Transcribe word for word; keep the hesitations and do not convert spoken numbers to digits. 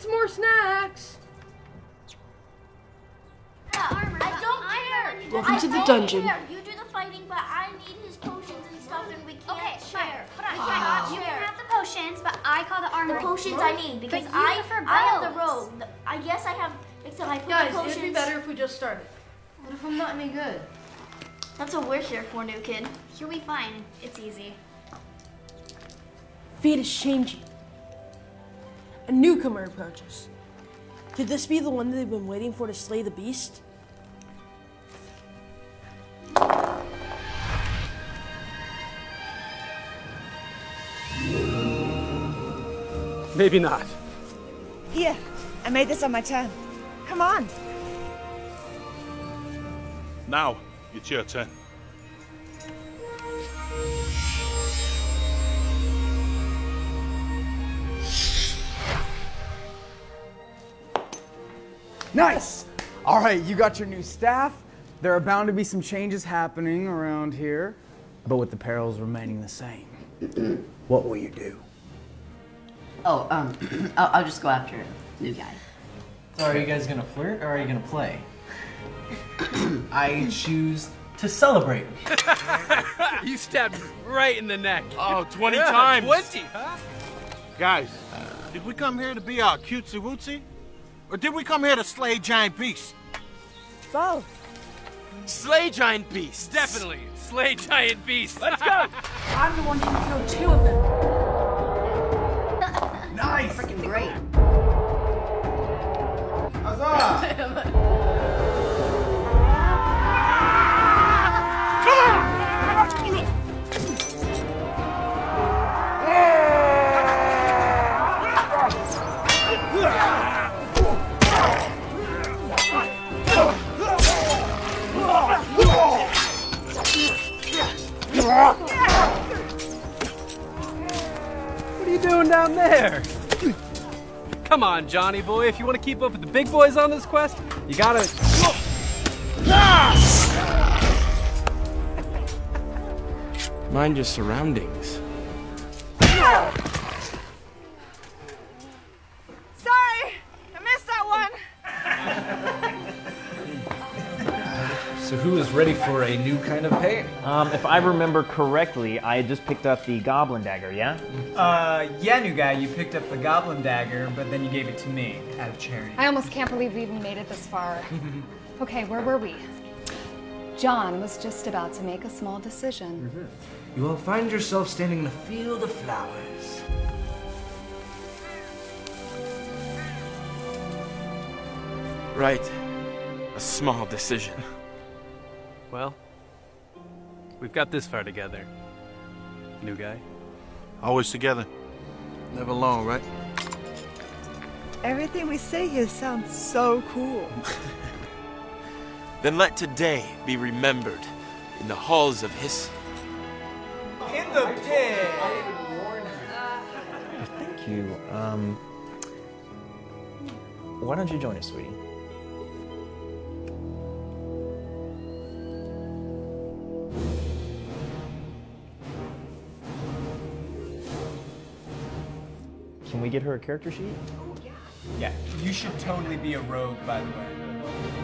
get some more snacks. I don't care. Welcome to the dungeon. You do the fighting, but I need his potions and stuff, and we can't okay, share. But I wow. can't. You can have the potions, but I call the armor. The potions I need because I I have the robe. I guess I have. Except I put Guys, the potions. It'd be better if we just started. What if I'm not any good? That's what we're here for, new kid. Here we find it's easy. Fate has changed you. A newcomer approaches. Could this be the one that they've been waiting for to slay the beast? Maybe not. Here, I made this on my turn. Come on. Now, it's your turn. Nice! All right, you got your new staff. There are bound to be some changes happening around here, but with the perils remaining the same. What will you do? Oh, um, I'll, I'll just go after him, new guy. So are you guys gonna flirt or are you gonna play? I choose to celebrate. You stabbed right in the neck. Oh, twenty yeah, times. twenty, huh? Guys, did we come here to be all cutesy wootsy? Or did we come here to slay giant beasts? Both. Slay giant beasts, definitely. Slay giant beasts. Let's go. I'm the one who killed two of them. Nice. Freaking great. Huzzah! What are you doing down there? Come on, Johnny boy, if you want to keep up with the big boys on this quest, you gotta... Mind your surroundings. Sorry, I missed that one. So who is ready for a new kind of pain? Um, if I remember correctly, I just picked up the goblin dagger, yeah? Uh, yeah, new guy, you picked up the goblin dagger, but then you gave it to me out of charity. I almost can't believe we even made it this far. Okay, where were we? John was just about to make a small decision. Mm-hmm. You will find yourself standing in a field of flowers. Right. A small decision. Well, we've got this far together. New guy. Always together. Never alone, right? Everything we say here sounds so cool. Then let today be remembered in the halls of his. In the pit! Thank you. Um, why don't you join us, sweetie? Can we get her a character sheet? Oh, yeah. Yeah, you should totally be a rogue, by the way.